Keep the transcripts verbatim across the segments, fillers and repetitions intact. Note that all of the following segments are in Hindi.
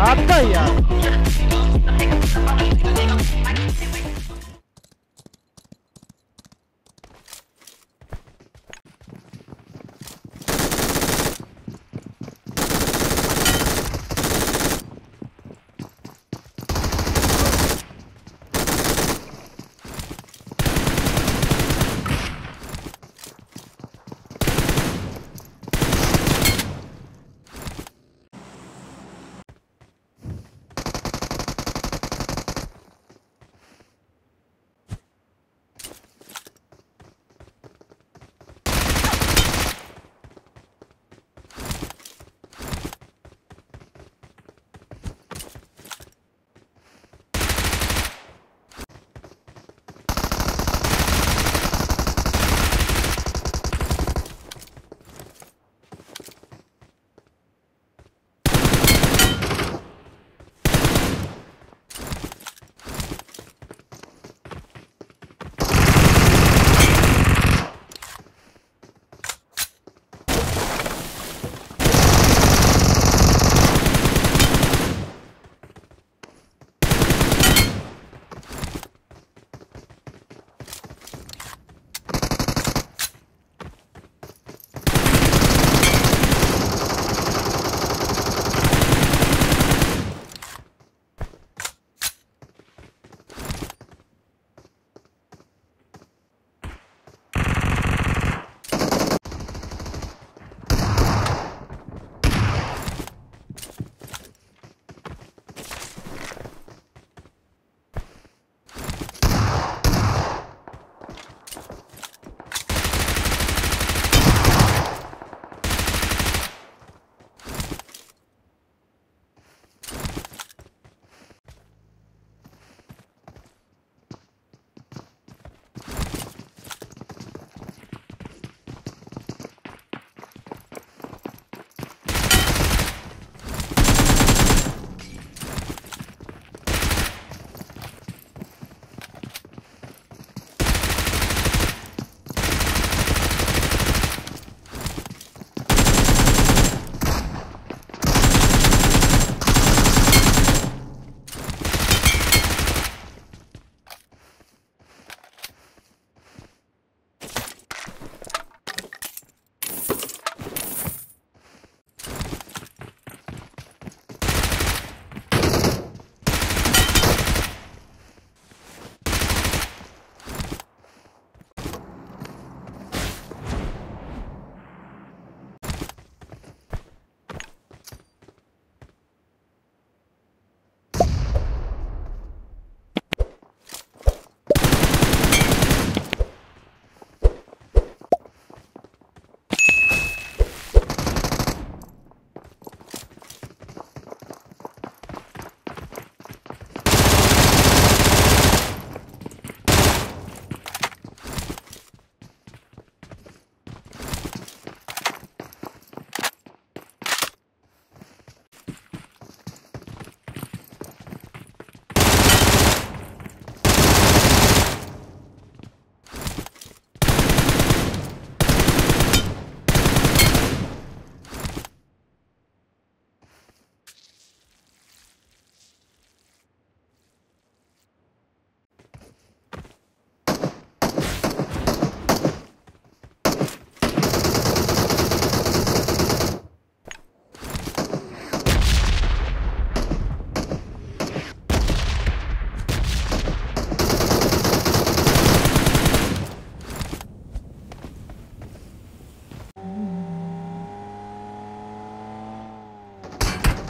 आता है यार।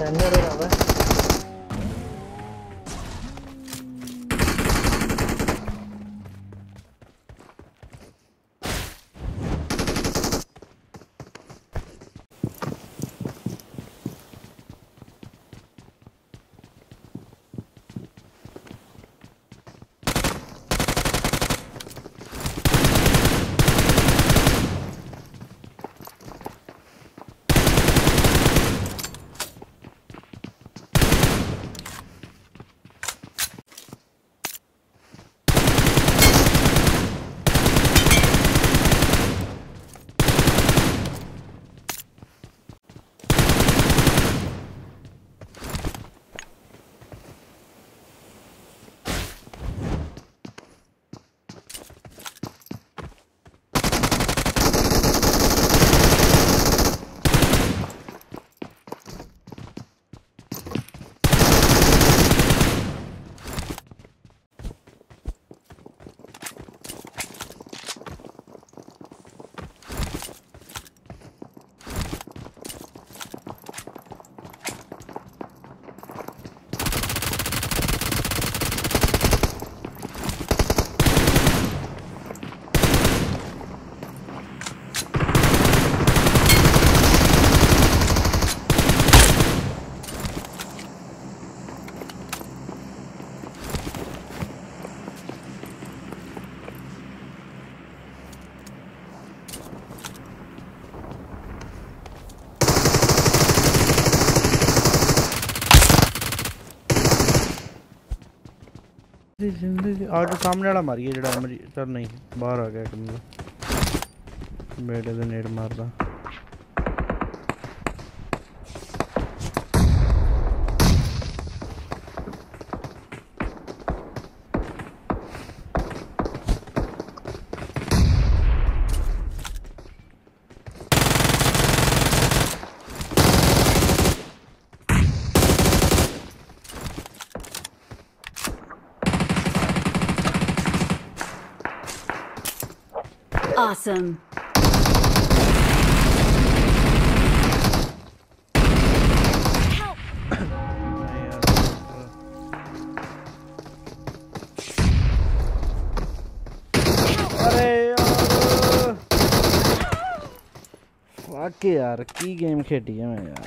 Another one. आज सामने वाला मारिए जेड़ा मेरी सर नहीं बाहर आ गया कमरा बेटे से नेट मारदा Awesome. Help. Fuck यार की गेम खेली है मैं यार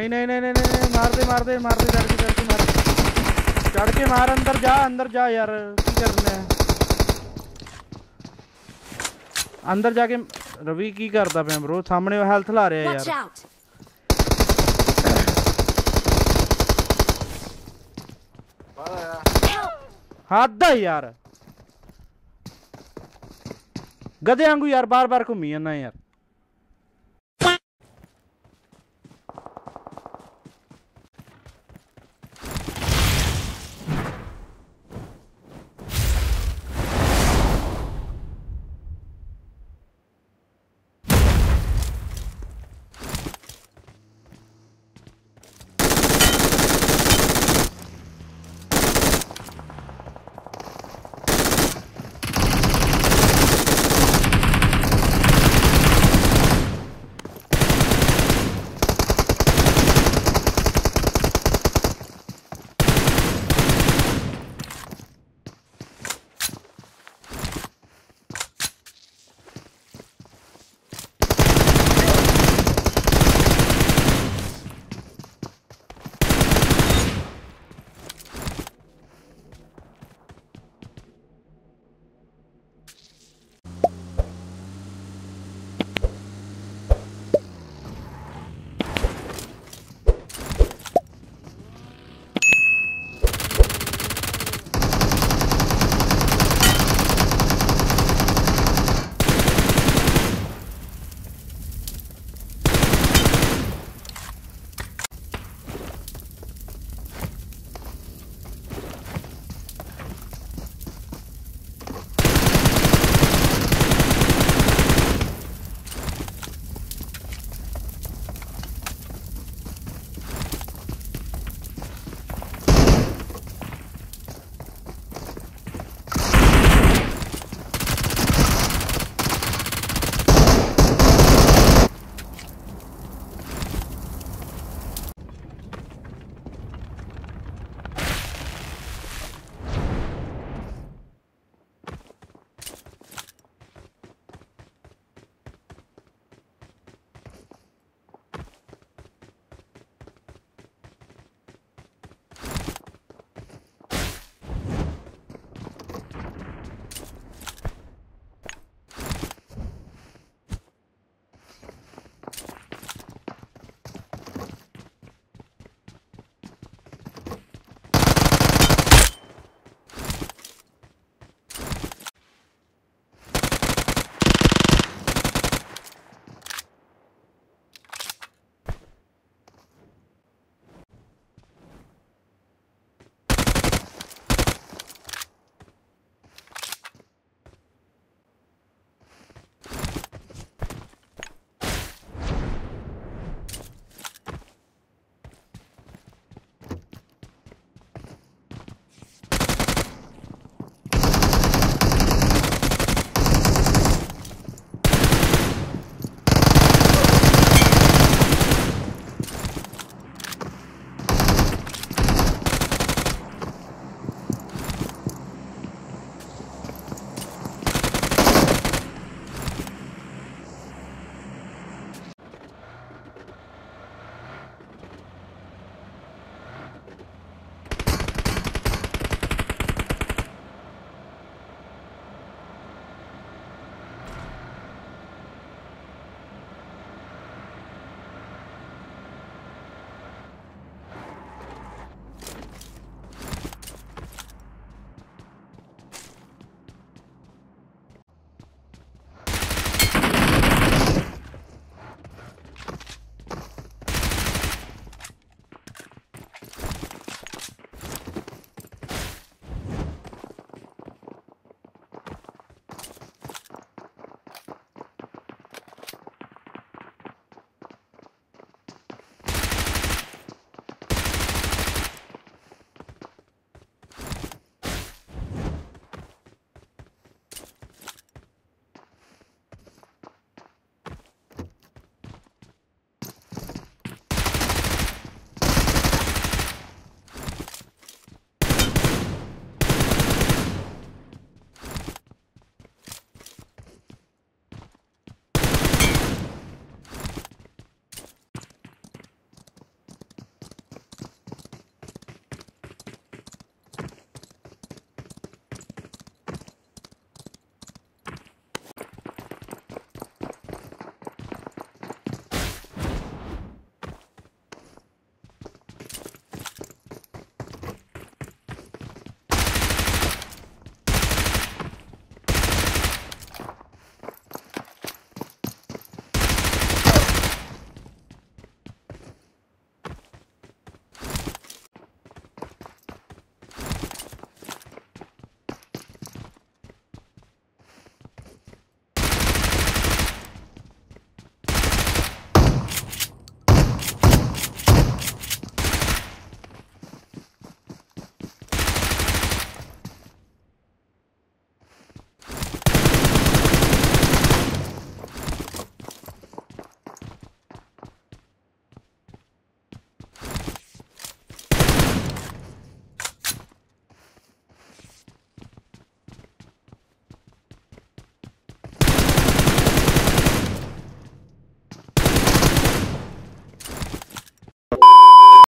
नहीं नहीं नहीं नहीं नहीं मार दे मार दे मार दे चढ़ के चढ़ के मार चढ़ के मार अंदर जा अंदर जा यार क्या करना है अंदर जाके रवि की करता पे ब्रो सामने हेल्थ ला रहे हैं यार हाथ दा यार गधे वांगू यार बार बार घूमी ना यार